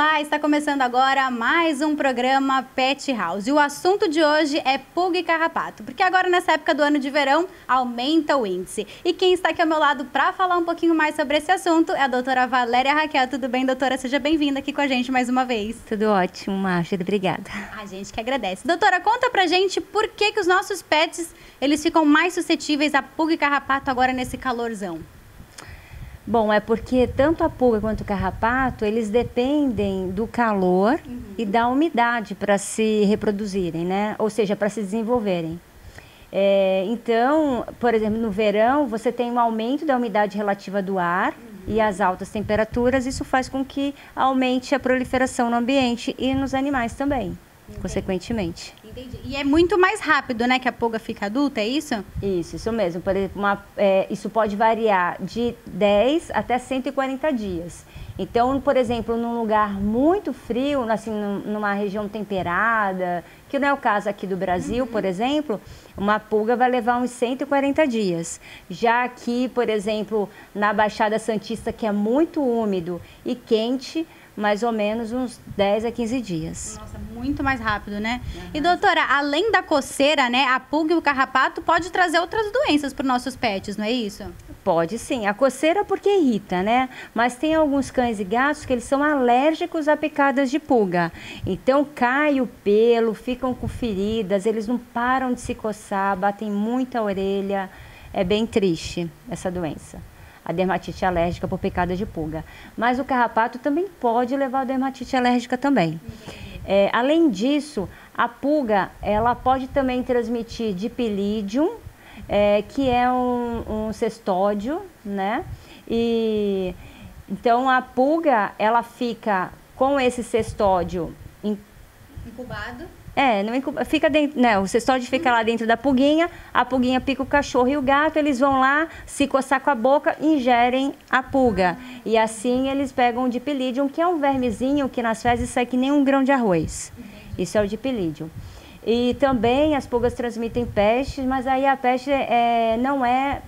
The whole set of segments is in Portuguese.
Olá, está começando agora mais um programa Pet House. E o assunto de hoje é pulga e carrapato, porque agora nessa época do ano de verão aumenta o índice. E quem está aqui ao meu lado para falar um pouquinho mais sobre esse assunto é a doutora Valéria Raquel. Tudo bem, doutora? Seja bem-vinda aqui com a gente mais uma vez. Tudo ótimo, Márcia. Obrigada. A gente que agradece. Doutora, conta pra gente por que os nossos pets eles ficam mais suscetíveis a pulga e carrapato agora nesse calorzão. Bom, é porque tanto a pulga quanto o carrapato, eles dependem do calor e da umidade para se reproduzirem, né? Ou seja, para se desenvolverem. Então, por exemplo, no verão, você tem um aumento da umidade relativa do ar e as altas temperaturas. Isso faz com que aumente a proliferação no ambiente e nos animais também, consequentemente. Entendi. E é muito mais rápido, né, que a pulga fica adulta, é isso? Isso mesmo. Por exemplo, isso pode variar de 10 até 140 dias. Então, por exemplo, num lugar muito frio, assim, numa região temperada, que não é o caso aqui do Brasil, por exemplo, uma pulga vai levar uns 140 dias. Já aqui, por exemplo, na Baixada Santista, que é muito úmido e quente, mais ou menos uns 10 a 15 dias. Nossa, muito mais rápido, né? E doutora, além da coceira, né, a pulga e o carrapato pode trazer outras doenças para os nossos pets, não é isso? Pode sim. A coceira porque irrita, né? Mas tem alguns cães e gatos que eles são alérgicos a picadas de pulga. Então cai o pelo, ficam com feridas, eles não param de se coçar, batem muita orelha. É bem triste essa doença, a dermatite alérgica por picada de pulga. Mas o carrapato também pode levar a dermatite alérgica também. Além disso, a pulga, ela pode também transmitir dipilidium, que é um cestódio, né? E então a pulga, ela fica com esse cestódio incubado. Fica dentro, né? O cestódio fica lá dentro da pulguinha, a pulguinha pica o cachorro e o gato, eles vão lá se coçar com a boca e ingerem a pulga. E assim eles pegam o dipilidium, que é um vermezinho que nas fezes sai que nem um grão de arroz. Isso é o dipilidium. E também as pulgas transmitem pestes, mas aí a peste não é...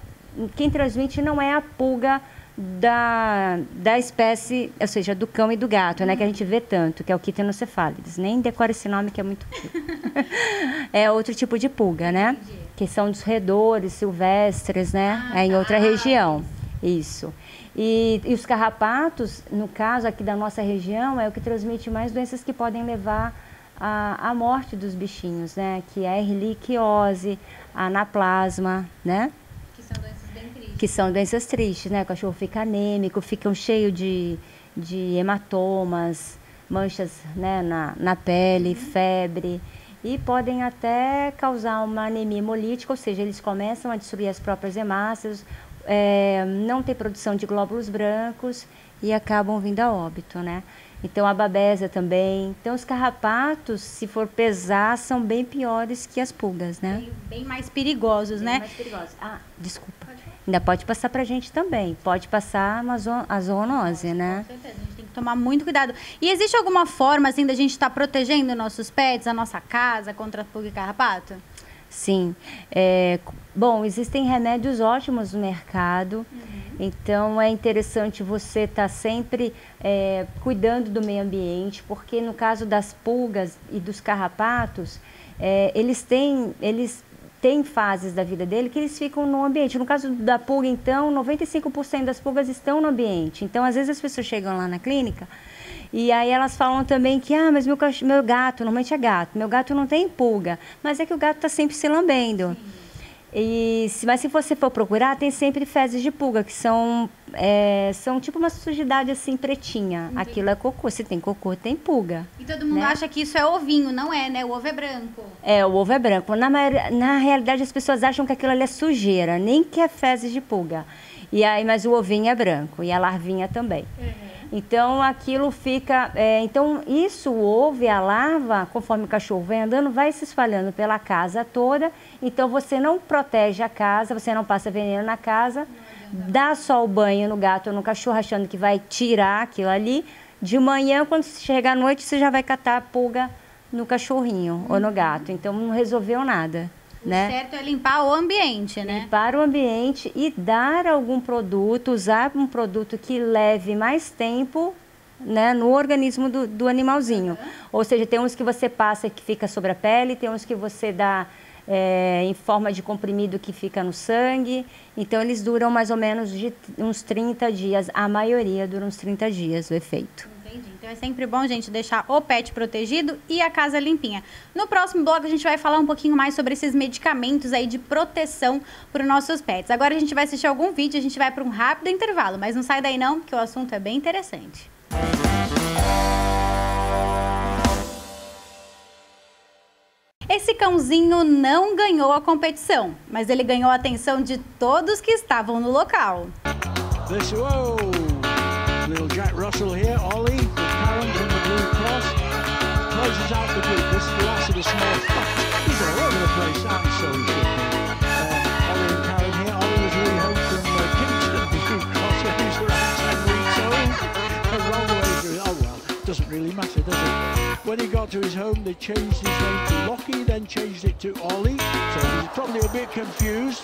Quem transmite não é a pulga da espécie, ou seja, do cão e do gato, né, que a gente vê tanto, que é o Ktenocephalides. Nem decora esse nome, que é muito... É outro tipo de pulga, né? Entendi. Que são dos roedores silvestres, né? Em outra região. Isso. E os carrapatos, no caso aqui da nossa região, é o que transmite mais doenças que podem levar à morte dos bichinhos, né? Que é a ehrlichiose, a anaplasma, né? Que são doenças tristes, né? O cachorro fica anêmico, ficam cheio de hematomas, manchas, né, na pele, febre. E podem até causar uma anemia hemolítica, ou seja, eles começam a destruir as próprias hemácias, não tem produção de glóbulos brancos e acabam vindo a óbito, né? Então, a babésia também. Então, os carrapatos, se for pesar, são bem piores que as pulgas, né? Bem mais perigosos, né? Bem mais perigosos. Ah, desculpa. Ainda pode passar pra gente também, pode passar a zoonose, né? Com certeza, a gente tem que tomar muito cuidado. E existe alguma forma, assim, da gente estar protegendo nossos pets, a nossa casa, contra pulga e carrapato? Sim. Bom, existem remédios ótimos no mercado, então é interessante você estar sempre cuidando do meio ambiente, porque no caso das pulgas e dos carrapatos, tem fases da vida dele que eles ficam no ambiente. No caso da pulga, então, 95% das pulgas estão no ambiente. Então, às vezes as pessoas chegam lá na clínica e aí elas falam também que, mas meu gato, normalmente é gato, meu gato não tem pulga. Mas é que o gato está sempre se lambendo. Mas se você for procurar, tem sempre fezes de pulga, que são tipo uma sujidade assim, pretinha. Entendi. Aquilo é cocô. Se tem cocô, tem pulga. E todo mundo, né, acha que isso é ovinho, não é, né? O ovo é branco. O ovo é branco. Na realidade, as pessoas acham que aquilo ali é sujeira, nem que é fezes de pulga. E aí, mas o ovinho é branco e a larvinha também. Então, aquilo fica... então, isso, o ovo e a larva, conforme o cachorro vem andando, vai se espalhando pela casa toda. Então, você não protege a casa, você não passa veneno na casa, dá só o banho no gato ou no cachorro, achando que vai tirar aquilo ali. De manhã, quando chegar à noite, você já vai catar a pulga no cachorrinho ou no gato. Então, não resolveu nada. O certo é limpar o ambiente, né? Limpar o ambiente e dar algum produto, usar um produto que leve mais tempo né, no organismo do animalzinho. Ou seja, tem uns que você passa que fica sobre a pele, tem uns que você dá em forma de comprimido que fica no sangue. Então, eles duram mais ou menos de uns 30 dias. A maioria dura uns 30 dias o efeito. Entendi. Então, é sempre bom, gente, deixar o pet protegido e a casa limpinha. No próximo bloco, a gente vai falar um pouquinho mais sobre esses medicamentos aí de proteção para os nossos pets. Agora, a gente vai assistir algum vídeo, a gente vai para um rápido intervalo. Mas não sai daí não, porque o assunto é bem interessante. Esse cãozinho não ganhou a competição, mas ele ganhou a atenção de todos que estavam no local. When he got to his home, they changed his name to Lockie, then changed it to Ollie, so he's probably a bit confused.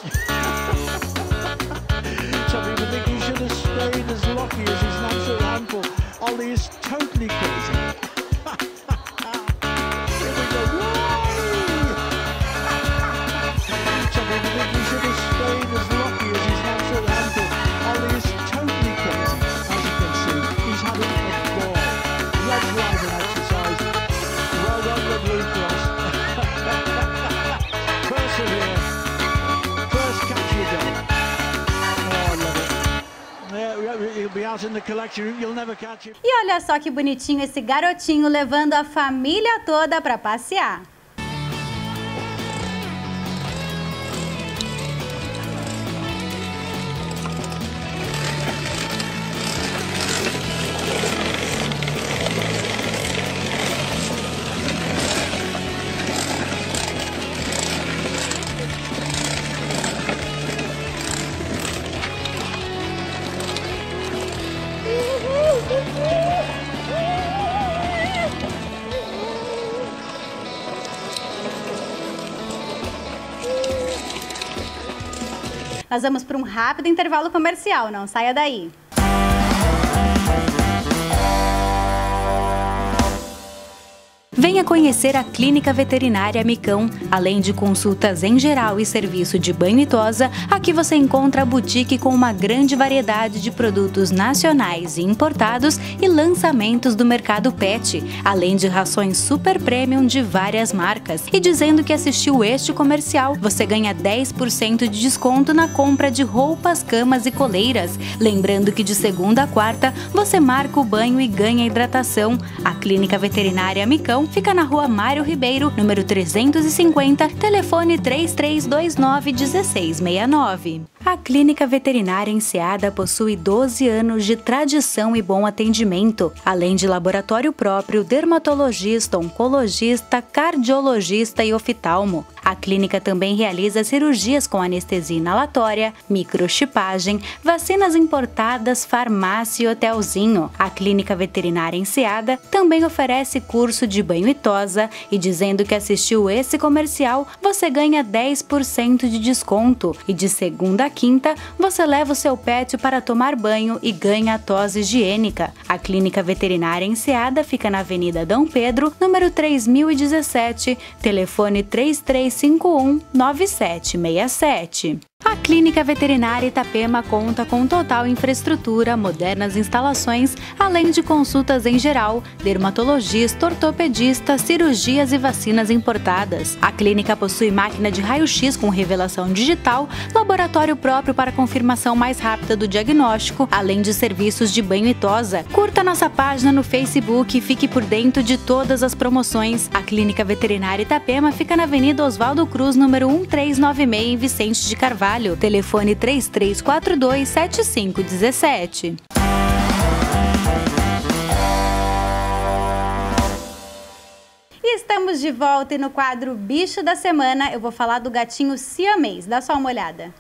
Some people think he should have stayed as Lockie as his natural uncle. Ollie is totally crazy. E olha só que bonitinho esse garotinho levando a família toda para passear. Nós vamos para um rápido intervalo comercial, não saia daí. Venha conhecer a Clínica Veterinária Micão. Além de consultas em geral e serviço de banho e tosa, aqui você encontra a boutique com uma grande variedade de produtos nacionais e importados e lançamentos do mercado pet, além de rações super premium de várias marcas. E dizendo que assistiu este comercial, você ganha 10% de desconto na compra de roupas, camas e coleiras. Lembrando que de segunda a quarta, você marca o banho e ganha hidratação. A Clínica Veterinária Micão fica na rua Mário Ribeiro, número 350, telefone 3329-1669. A Clínica Veterinária Enseada possui 12 anos de tradição e bom atendimento, além de laboratório próprio, dermatologista, oncologista, cardiologista e oftalmo. A clínica também realiza cirurgias com anestesia inalatória, microchipagem, vacinas importadas, farmácia e hotelzinho. A Clínica Veterinária Enseada também oferece curso de banho e tosa, e dizendo que assistiu esse comercial, você ganha 10% de desconto. E de segunda a quinta, você leva o seu pet para tomar banho e ganha a tosa higiênica. A Clínica Veterinária Enseada fica na Avenida Dom Pedro, número 3017, telefone 3351-9767. A Clínica Veterinária Itapema conta com total infraestrutura, modernas instalações, além de consultas em geral, dermatologista, ortopedista, cirurgias e vacinas importadas. A clínica possui máquina de raio-x com revelação digital, laboratório próprio para confirmação mais rápida do diagnóstico, além de serviços de banho e tosa. Curta nossa página no Facebook e fique por dentro de todas as promoções. A Clínica Veterinária Itapema fica na Avenida Oswaldo Cruz, número 1396, em Vicente de Carvalho. Telefone 3342-7517. E estamos de volta e no quadro Bicho da Semana eu vou falar do gatinho siamês. Dá só uma olhada.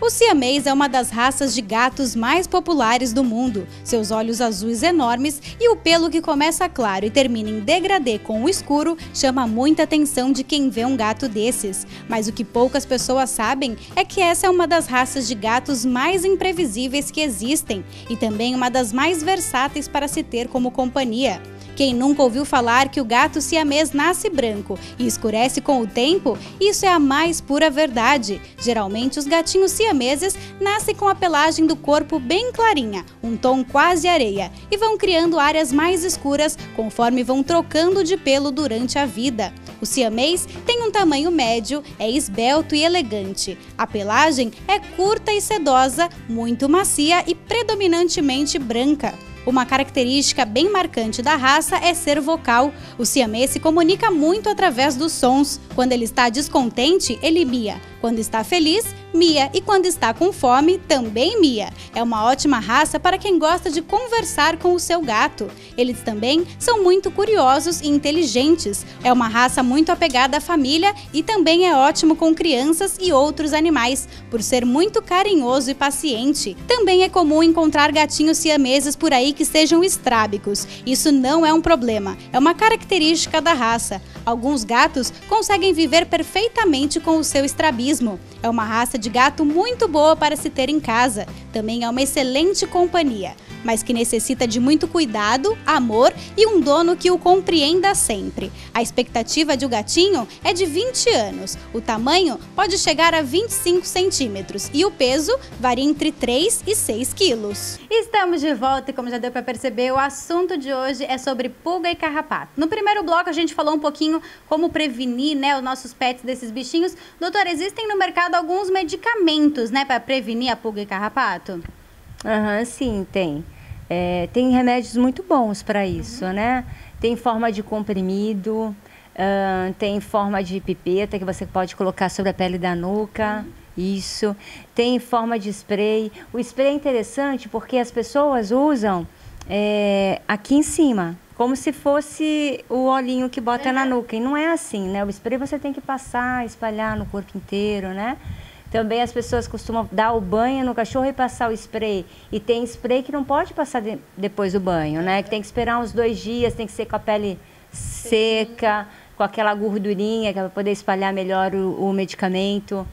O siamês é uma das raças de gatos mais populares do mundo. Seus olhos azuis enormes e o pelo que começa claro e termina em degradê com o escuro chama muita atenção de quem vê um gato desses. Mas o que poucas pessoas sabem é que essa é uma das raças de gatos mais imprevisíveis que existem e também uma das mais versáteis para se ter como companhia. Quem nunca ouviu falar que o gato siamês nasce branco e escurece com o tempo? Isso é a mais pura verdade. Geralmente, os gatinhos siameses nascem com a pelagem do corpo bem clarinha, um tom quase areia, e vão criando áreas mais escuras conforme vão trocando de pelo durante a vida. O siamês tem um tamanho médio, é esbelto e elegante. A pelagem é curta e sedosa, muito macia e predominantemente branca. Uma característica bem marcante da raça é ser vocal. O siamês se comunica muito através dos sons. Quando ele está descontente, ele mia. Quando está feliz, mia. E quando está com fome, também mia. É uma ótima raça para quem gosta de conversar com o seu gato. Eles também são muito curiosos e inteligentes. É uma raça muito apegada à família e também é ótimo com crianças e outros animais, por ser muito carinhoso e paciente. Também é comum encontrar gatinhos siameses por aí que sejam estrábicos. Isso não é um problema, é uma característica da raça. Alguns gatos conseguem viver perfeitamente com o seu estrabismo. É uma raça de gato muito boa para se ter em casa. Também é uma excelente companhia, mas que necessita de muito cuidado, amor e um dono que o compreenda sempre. A expectativa de um gatinho é de 20 anos. O tamanho pode chegar a 25 centímetros e o peso varia entre 3 e 6 quilos. Estamos de volta e, como já deu para perceber, o assunto de hoje é sobre pulga e carrapato. No primeiro bloco a gente falou um pouquinho como prevenir, os nossos pets desses bichinhos. Doutora, existem no mercado alguns medicamentos, para prevenir a pulga e carrapato? Aham, sim, tem. Tem remédios muito bons para isso, Tem forma de comprimido, tem forma de pipeta que você pode colocar sobre a pele da nuca, isso. Tem forma de spray. O spray é interessante porque as pessoas usam aqui em cima, como se fosse o olhinho que bota na nuca. E não é assim, O spray você tem que passar, espalhar no corpo inteiro, Também as pessoas costumam dar o banho no cachorro e passar o spray. E tem spray que não pode passar depois do banho, Que tem que esperar uns 2 dias, tem que ser com a pele seca, com aquela gordurinha, que é para poder espalhar melhor o medicamento.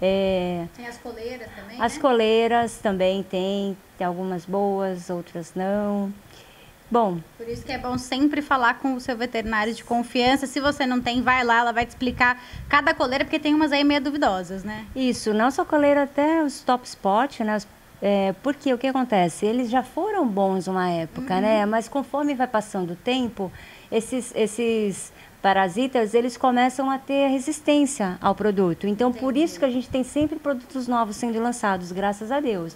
Tem as coleiras também, As coleiras também tem algumas boas, outras não. Bom, por isso que é bom sempre falar com o seu veterinário de confiança. Se você não tem, vai lá, ela vai te explicar cada coleira, porque tem umas aí meio duvidosas, Isso, não só coleira, até os top spot, porque o que acontece? Eles já foram bons uma época, Mas conforme vai passando o tempo, esses parasitas, eles começam a ter resistência ao produto. Então, Por isso que a gente tem sempre produtos novos sendo lançados, graças a Deus,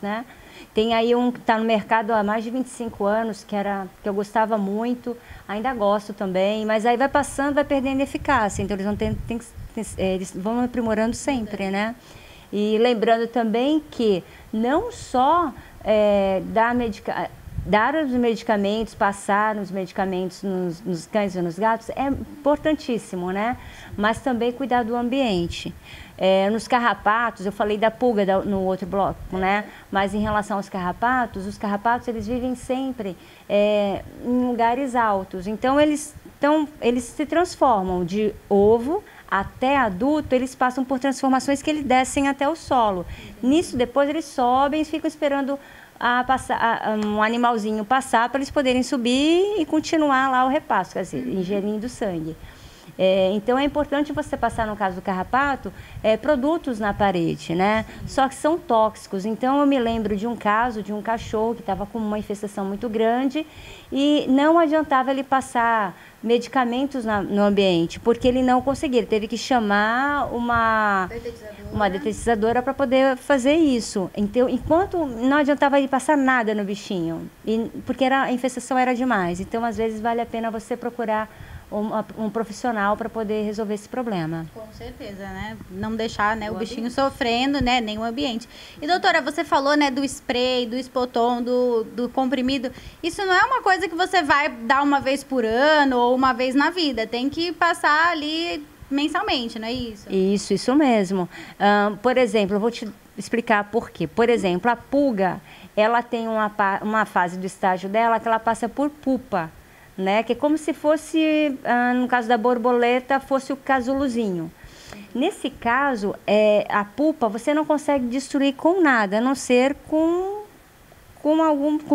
Tem aí um que está no mercado há mais de 25 anos, que eu gostava muito, ainda gosto também, mas aí vai passando, vai perdendo eficácia, então eles, eles vão aprimorando sempre, E lembrando também que não só dar os medicamentos, passar os medicamentos nos cães e nos gatos é importantíssimo, Mas também cuidar do ambiente. Nos carrapatos, eu falei da pulga no outro bloco, Mas em relação aos carrapatos, eles vivem sempre em lugares altos. Então, eles se transformam de ovo até adulto, eles passam por transformações que eles descem até o solo. Nisso, depois eles sobem e ficam esperando um animalzinho passar para eles poderem subir e continuar lá o repasto, ingerindo sangue. Então, é importante você passar, no caso do carrapato, produtos na parede, Só que são tóxicos. Então, eu me lembro de um caso de um cachorro que estava com uma infestação muito grande e não adiantava ele passar medicamentos no ambiente, porque ele não conseguia. Ele teve que chamar uma detetizadora para poder fazer isso. Então, enquanto não adiantava ele passar nada no bichinho, porque a infestação era demais. Então, às vezes, vale a pena você procurar um profissional para poder resolver esse problema. Com certeza, Não deixar o bichinho sofrendo, nem o ambiente. E doutora, você falou, do spray, do espoton, do comprimido. Isso não é uma coisa que você vai dar uma vez por ano ou uma vez na vida. Tem que passar ali mensalmente, não é isso? Isso mesmo. Por exemplo, eu vou te explicar por quê. Por exemplo, a pulga, ela tem uma fase do estágio dela que ela passa por pupa, né? Que é como se fosse, no caso da borboleta, fosse o casulozinho. Nesse caso, a pupa você não consegue destruir com nada, a não ser com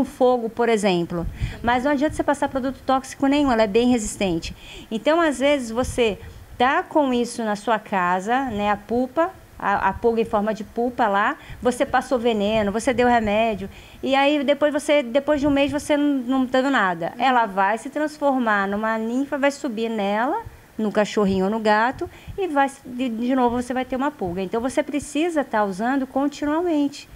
fogo, por exemplo. Mas não adianta você passar produto tóxico nenhum, ela é bem resistente. Então, às vezes, você tá com isso na sua casa, né, a pupa, a pulga em forma de pupa lá, você passou veneno, você deu remédio, e aí depois de um mês você não tá dando nada. Ela vai se transformar numa ninfa, vai subir nela, no cachorrinho ou no gato, e vai, de novo você vai ter uma pulga. Então você precisa estar usando continuamente.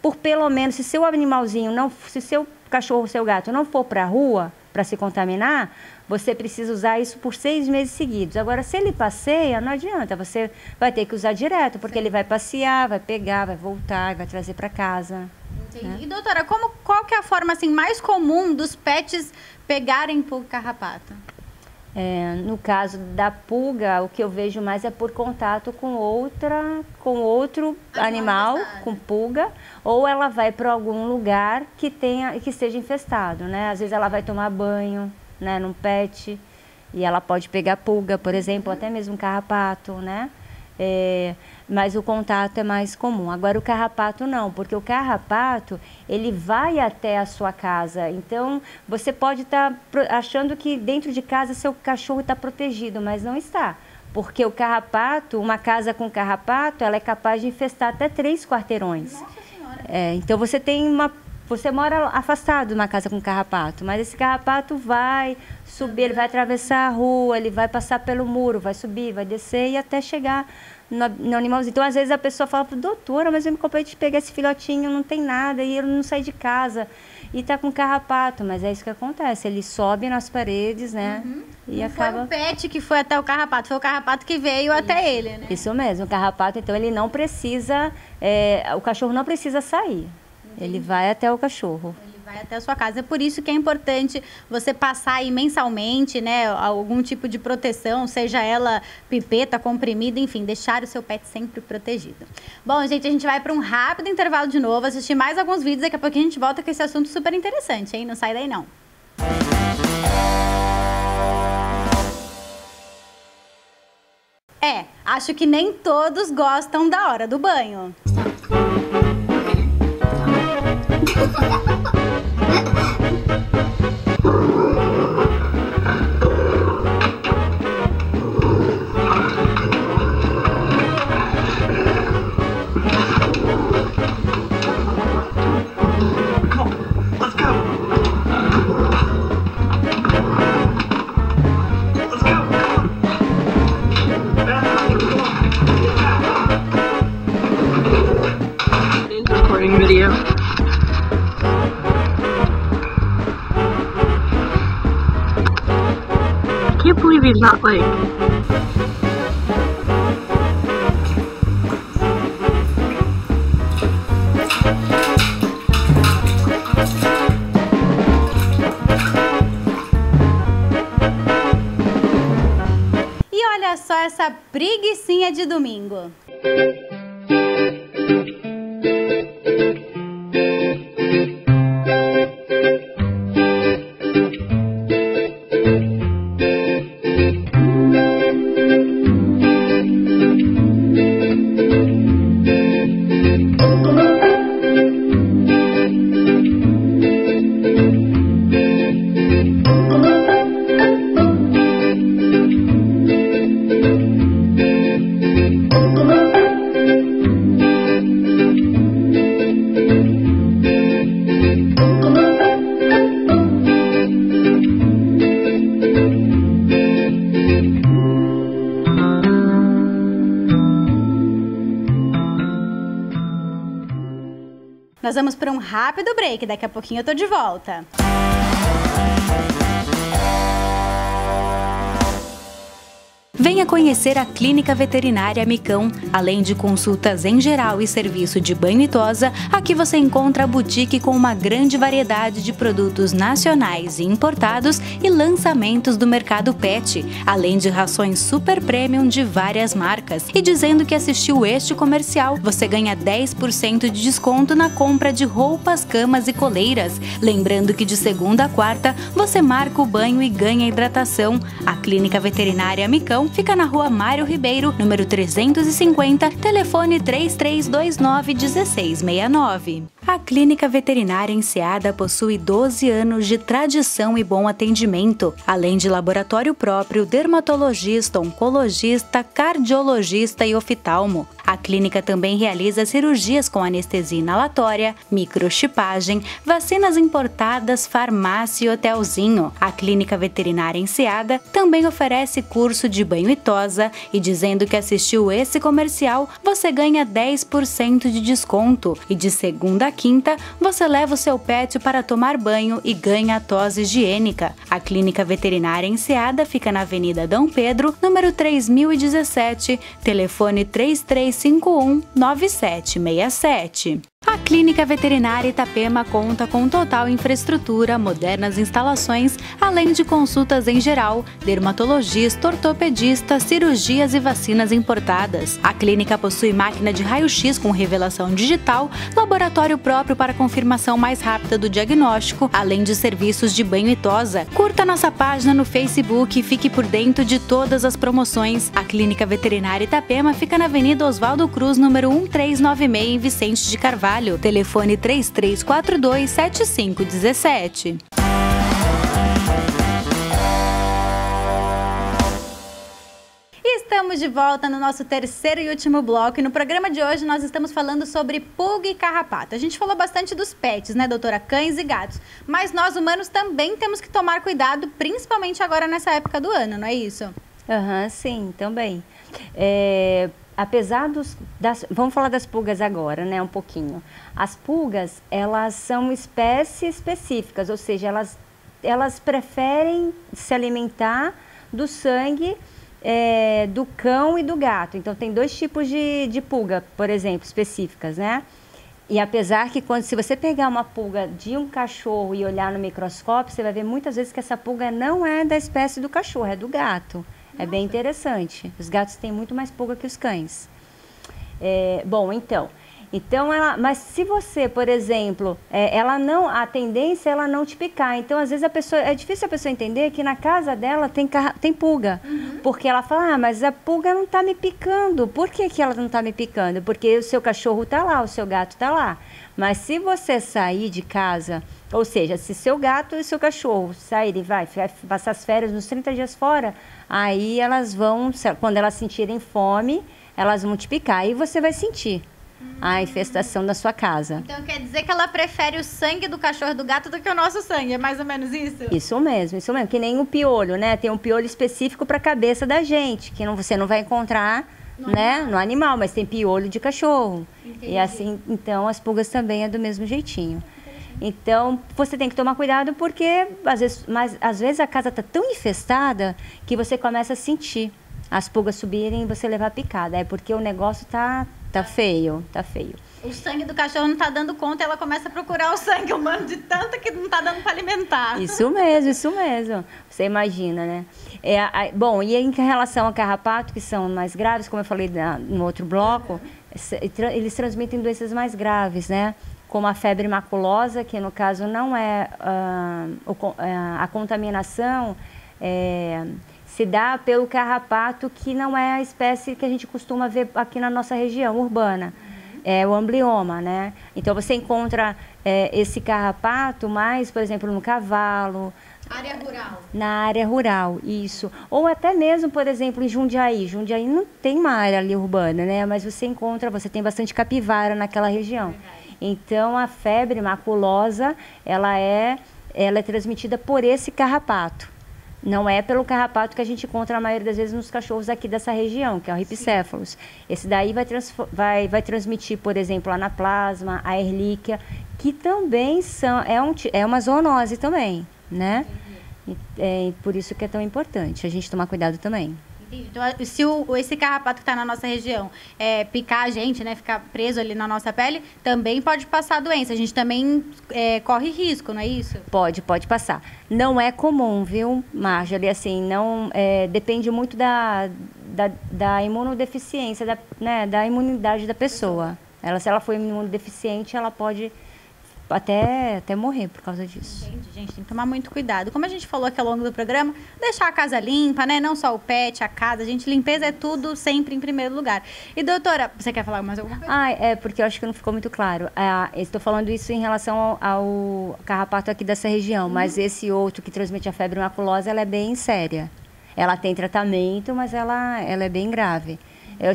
Por pelo menos, se seu animalzinho, se seu cachorro ou seu gato não for para a rua para se contaminar, você precisa usar isso por 6 meses seguidos. Agora, se ele passeia, não adianta, você vai ter que usar direto, porque ele vai passear, vai pegar, vai voltar, vai trazer para casa. Entendi. Né? E doutora, qual que é a forma assim, mais comum dos pets pegarem pulga carrapata? No caso da pulga, o que eu vejo mais é por contato com outro animal, com pulga, ou ela vai para algum lugar que esteja infestado, né? Às vezes ela vai tomar banho, né, num pet, e ela pode pegar pulga, por exemplo, até mesmo carrapato, né? Mas o contato é mais comum. Agora o carrapato não, porque o carrapato, ele vai até a sua casa. Então, você pode estar achando que dentro de casa seu cachorro está protegido, mas não está. Porque o carrapato, uma casa com carrapato, ela é capaz de infestar até 3 quarteirões. Nossa Senhora! Então, você mora afastado numa casa com carrapato, mas esse carrapato vai subir, ele vai atravessar a rua, ele vai passar pelo muro, vai subir, vai descer e até chegar no animalzinho. Então, às vezes a pessoa fala, doutora, mas eu me comprei de pegar esse filhotinho, não tem nada, e ele não sai de casa, e tá com carrapato. Mas é isso que acontece, ele sobe nas paredes, né? Uhum. E acaba... Foi o pet que foi até o carrapato, foi o carrapato que veio até ele, né? Isso mesmo, o carrapato, então, ele não precisa, o cachorro não precisa sair. Ele vai até o cachorro. Ele vai até a sua casa. É por isso que é importante você passar aí mensalmente, né, algum tipo de proteção, seja ela pipeta, comprimido, enfim, deixar o seu pet sempre protegido. Bom, gente, a gente vai para um rápido intervalo de novo, assistir mais alguns vídeos, daqui a pouco a gente volta com esse assunto super interessante, hein? Não sai daí, não. Acho que nem todos gostam da hora do banho. Not like E olha só essa preguicinha de domingo. Nós vamos para um rápido break, daqui a pouquinho eu tô de volta. Venha conhecer a Clínica Veterinária Micão. Além de consultas em geral e serviço de banho e tosa, aqui você encontra a boutique com uma grande variedade de produtos nacionais e importados e lançamentos do mercado pet, além de rações super premium de várias marcas. E dizendo que assistiu este comercial, você ganha 10% de desconto na compra de roupas, camas e coleiras. Lembrando que de segunda a quarta, você marca o banho e ganha hidratação. A Clínica Veterinária Micão fica na Rua Mário Ribeiro, número 350, telefone 3329-1669. A Clínica Veterinária Enseada possui 12 anos de tradição e bom atendimento, além de laboratório próprio, dermatologista, oncologista, cardiologista e oftalmo. A clínica também realiza cirurgias com anestesia inalatória, microchipagem, vacinas importadas, farmácia e hotelzinho. A Clínica Veterinária Enseada também oferece curso de banho e tosa, e dizendo que assistiu esse comercial, você ganha 10% de desconto. E de segunda a quinta, você leva o seu pet para tomar banho e ganha a tosa higiênica. A Clínica Veterinária Enseada fica na Avenida Dom Pedro, número 3017, telefone 3351-9767. A Clínica Veterinária Itapema conta com total infraestrutura, modernas instalações, além de consultas em geral, dermatologista, ortopedista, cirurgias e vacinas importadas. A clínica possui máquina de raio-x com revelação digital, laboratório próprio para confirmação mais rápida do diagnóstico, além de serviços de banho e tosa. Curta nossa página no Facebook e fique por dentro de todas as promoções. A Clínica Veterinária Itapema fica na Avenida Oswaldo Cruz, número 1396, em Vicente de Carvalho. Telefone 3342-7517. Estamos de volta no nosso terceiro e último bloco, e no programa de hoje nós estamos falando sobre pulga e carrapato. A gente falou bastante dos pets, né, doutora? Cães e gatos. Mas nós humanos também temos que tomar cuidado, principalmente agora nessa época do ano, não é isso? Aham, sim, também. Apesar das... Vamos falar das pulgas agora, né, um pouquinho. As pulgas, elas são espécies específicas, ou seja, elas preferem se alimentar do sangue do cão e do gato. Então, tem dois tipos de pulga, por exemplo, específicas, né? E apesar que se você pegar uma pulga de um cachorro e olhar no microscópio, você vai ver muitas vezes que essa pulga não é da espécie do cachorro, é do gato. É bem interessante. Os gatos têm muito mais pulga que os cães. Mas se você, por exemplo, a tendência é ela não te picar. Então, às vezes, é difícil a pessoa entender que na casa dela tem pulga. Uhum. Porque ela fala, mas a pulga não está me picando. Por que que ela não está me picando? Porque o seu cachorro está lá, o seu gato está lá. Mas se você sair de casa, ou seja, se seu gato e seu cachorro saírem, vai passar as férias nos 30 dias fora, aí elas vão, quando elas sentirem fome, elas vão te picar e você vai sentir a infestação da sua casa. Então quer dizer que ela prefere o sangue do cachorro e do gato do que o nosso sangue, é mais ou menos isso? Isso mesmo, que nem o piolho, né? Tem um piolho específico para a cabeça da gente, que você não vai encontrar no animal, mas tem piolho de cachorro. Entendi. E assim, então as pulgas também é do mesmo jeitinho. Então, você tem que tomar cuidado porque, às vezes a casa está tão infestada que você começa a sentir as pulgas subirem e você levar picada. É porque o negócio tá feio. O sangue do cachorro não está dando conta, ela começa a procurar o sangue humano de tanto que não está dando para alimentar. Isso mesmo. Você imagina, né? E em relação ao carrapato, que são mais graves, como eu falei no outro bloco, eles transmitem doenças mais graves, né? Como a febre maculosa, que no caso não é a contaminação, se dá pelo carrapato, que não é a espécie que a gente costuma ver aqui na nossa região urbana, é o amblioma, né? Então você encontra esse carrapato mais, por exemplo, no cavalo. Área rural. Na área rural, isso. Ou até mesmo, por exemplo, em Jundiaí. Jundiaí não tem uma área ali urbana, né? Mas você tem bastante capivara naquela região. Então, a febre maculosa, ela é transmitida por esse carrapato. Não é pelo carrapato que a gente encontra a maioria das vezes nos cachorros aqui dessa região, que é o Rhipicephalus. Esse daí vai transmitir, por exemplo, a anaplasma, a ehrlichia, que também é uma zoonose também, né? E por isso que é tão importante a gente tomar cuidado também. Se esse carrapato que está na nossa região picar a gente, né, ficar preso ali na nossa pele, também pode passar doença. A gente também corre risco, não é isso? Pode passar. Não é comum, viu, Marjorie? Assim, não, depende muito da imunodeficiência, da imunidade da pessoa. Se ela for imunodeficiente, ela pode... Até morrer por causa disso. Entendi, gente, tem que tomar muito cuidado. Como a gente falou aqui ao longo do programa, deixar a casa limpa, né? Não só o pet, a casa, gente, limpeza é tudo sempre em primeiro lugar. E doutora, você quer falar mais alguma coisa? Porque eu acho que não ficou muito claro. Estou falando isso em relação ao carrapato aqui dessa região, mas esse outro que transmite a febre maculosa, ela é bem séria. Ela tem tratamento, mas ela é bem grave.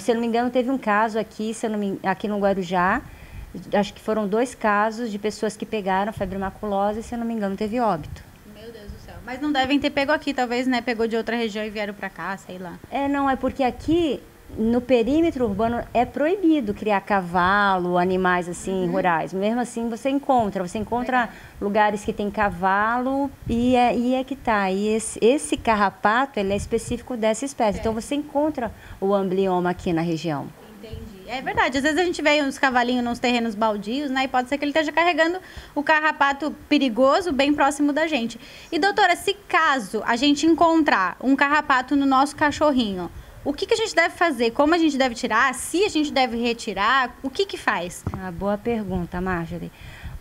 Se eu não me engano, teve um caso aqui, aqui no Guarujá, acho que foram 2 casos de pessoas que pegaram febre maculosa e, se eu não me engano, teve óbito. Meu Deus do céu. Mas não devem ter pego aqui, talvez, né? Pegou de outra região e vieram pra cá, sei lá. Não, é porque aqui, no perímetro urbano, é proibido criar cavalo, animais assim, rurais. Mesmo assim, você encontra lugares que tem cavalo e é que tá. E esse carrapato, ele é específico dessa espécie. Então, você encontra o amblioma aqui na região. É verdade, às vezes a gente vê uns cavalinhos nos terrenos baldios, né? E pode ser que ele esteja carregando o carrapato perigoso bem próximo da gente. E doutora, se caso a gente encontrar um carrapato no nosso cachorrinho, o que a gente deve fazer? Como a gente deve tirar? Se a gente deve retirar? O que faz? Boa pergunta, Marjorie.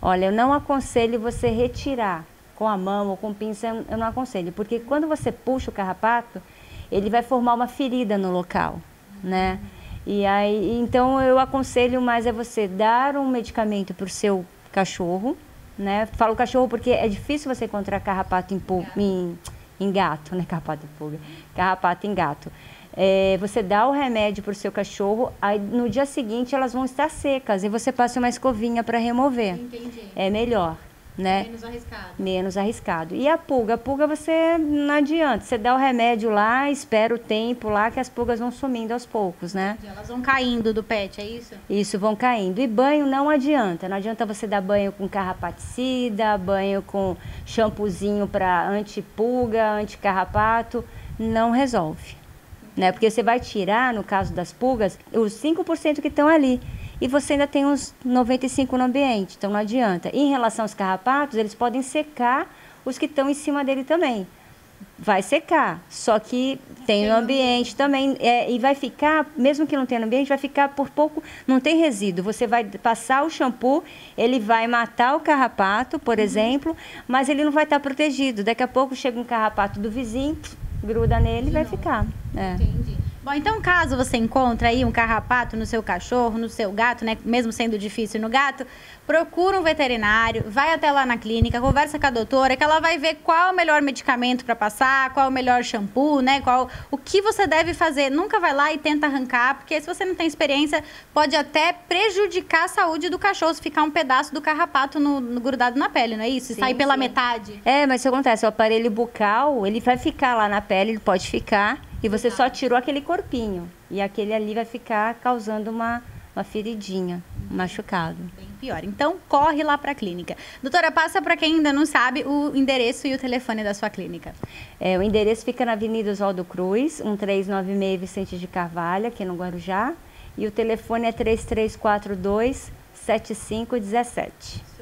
Olha, eu não aconselho você retirar com a mão ou com o pincel, eu não aconselho. Porque quando você puxa o carrapato, ele vai formar uma ferida no local, né? E aí, então, eu aconselho mais você dar um medicamento para o seu cachorro, né? Falo cachorro porque é difícil você encontrar carrapato em gato, né? Carrapato em pulga. Carrapato em gato. Você dá o remédio para o seu cachorro, aí no dia seguinte elas vão estar secas e você passa uma escovinha para remover. Entendi. É melhor, né? Menos arriscado. Menos arriscado. E a pulga? A pulga você não adianta. Você dá o remédio lá, espera o tempo lá que as pulgas vão sumindo aos poucos, né? Entendi. Elas vão caindo do pet, é isso? Isso, vão caindo. E banho não adianta. Não adianta você dar banho com carrapaticida, banho com shampoozinho para anti-pulga, anti-carrapato. Não resolve, né? Porque você vai tirar, no caso das pulgas, os 5% que estão ali. E você ainda tem uns 95% no ambiente, então não adianta. E em relação aos carrapatos, eles podem secar os que estão em cima dele também. Vai secar, só que tem no ambiente também. E vai ficar, mesmo que não tenha no ambiente, vai ficar por pouco, não tem resíduo. Você vai passar o shampoo, ele vai matar o carrapato, por exemplo, mas ele não vai estar protegido. Daqui a pouco chega um carrapato do vizinho, gruda nele e vai ficar. Entendi. Bom, então caso você encontre aí um carrapato no seu cachorro, no seu gato, né, mesmo sendo difícil no gato, procura um veterinário, vai até lá na clínica, conversa com a doutora, que ela vai ver qual é o melhor medicamento para passar, qual é o melhor shampoo, né, o que você deve fazer. Nunca vai lá e tenta arrancar, porque se você não tem experiência, pode até prejudicar a saúde do cachorro, se ficar um pedaço do carrapato grudado na pele, não é isso? E sair pela metade. Mas isso acontece, o aparelho bucal, ele vai ficar lá na pele, ele pode ficar... E você só tirou aquele corpinho. E aquele ali vai ficar causando uma feridinha, um machucado. Bem pior. Então, corre lá para a clínica. Doutora, passa para quem ainda não sabe o endereço e o telefone da sua clínica. O endereço fica na Avenida Oswaldo Cruz, 1396 Vicente de Carvalho, aqui no Guarujá. E o telefone é 3342-7517.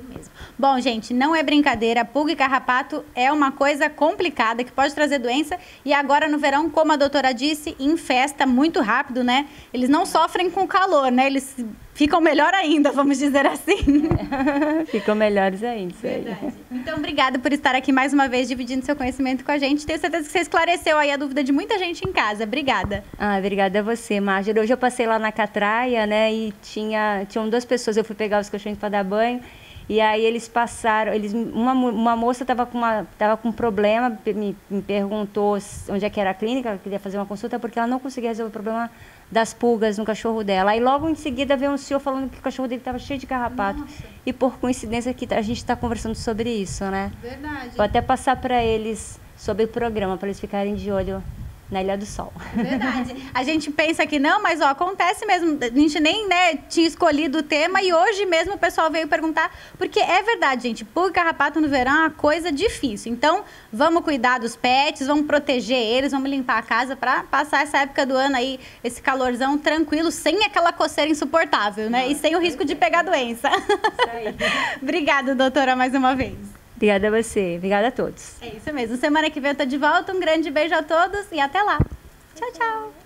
Mesmo. Bom, gente, não é brincadeira, pulga e carrapato é uma coisa complicada que pode trazer doença e agora no verão, como a doutora disse, infesta muito rápido, né? Eles não sofrem com calor, né? Eles ficam melhor ainda, vamos dizer assim. Ficam melhores ainda. Verdade. Então, obrigada por estar aqui mais uma vez dividindo seu conhecimento com a gente. Tenho certeza que você esclareceu aí a dúvida de muita gente em casa. Obrigada. Obrigada a você, Marjorie. Hoje eu passei lá na catraia, né? E tinham 2 pessoas, eu fui pegar os cachorros para dar banho. E aí eles passaram, uma moça estava com um problema, me perguntou onde é que era a clínica, ela queria fazer uma consulta porque ela não conseguia resolver o problema das pulgas no cachorro dela. Aí logo em seguida veio um senhor falando que o cachorro dele estava cheio de carrapato. Nossa. E por coincidência aqui a gente está conversando sobre isso, né? Verdade. Vou até passar para eles sobre o programa, para eles ficarem de olho na Ilha do Sol. Verdade. A gente pensa que não, mas ó, acontece mesmo. A gente nem, né, tinha escolhido o tema e hoje mesmo o pessoal veio perguntar, porque é verdade, gente, pulga e carrapato no verão é uma coisa difícil. Então, vamos cuidar dos pets, vamos proteger eles, vamos limpar a casa para passar essa época do ano aí, esse calorzão tranquilo, sem aquela coceira insuportável, né? Não, e sem o risco de pegar doença. Isso aí. Obrigada, doutora, mais uma vez. Obrigada a você. Obrigada a todos. É isso mesmo. Semana que vem eu tô de volta. Um grande beijo a todos e até lá. Tchau, tchau.